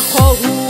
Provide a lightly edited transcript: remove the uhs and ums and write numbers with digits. فرقه.